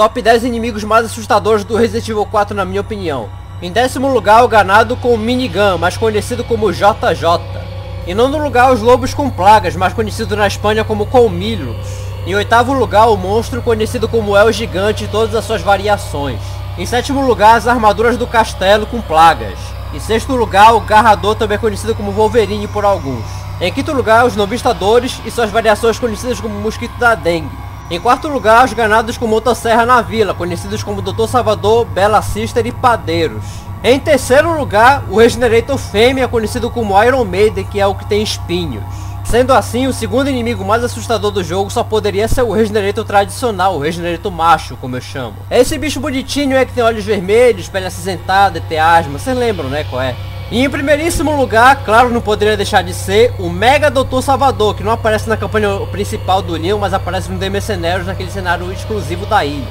Top 10 inimigos mais assustadores do Resident Evil 4 na minha opinião. Em décimo lugar, o ganado com minigun, mais conhecido como JJ. Em nono lugar, os lobos com plagas, mais conhecido na Espanha como Colmilhos. Em oitavo lugar, o monstro conhecido como El Gigante e todas as suas variações. Em sétimo lugar, as armaduras do castelo com plagas. Em sexto lugar, o Garrador, também conhecido como Wolverine por alguns. Em quinto lugar, os novistadores e suas variações conhecidas como mosquito da dengue. Em quarto lugar, os ganados com motosserra na vila, conhecidos como Dr. Salvador, Bela Sister e Padeiros. Em terceiro lugar, o Regenerator fêmea, conhecido como Iron Maiden, que é o que tem espinhos. Sendo assim, o segundo inimigo mais assustador do jogo só poderia ser o Regenerator tradicional, o Regenerator macho, como eu chamo. Esse bicho bonitinho é que tem olhos vermelhos, pele acinzentada, tem asma, vocês lembram, né, qual é? E em primeiríssimo lugar, claro, não poderia deixar de ser o Mega Doutor Salvador, que não aparece na campanha principal do Leon, mas aparece no The Mercenários, naquele cenário exclusivo da ilha.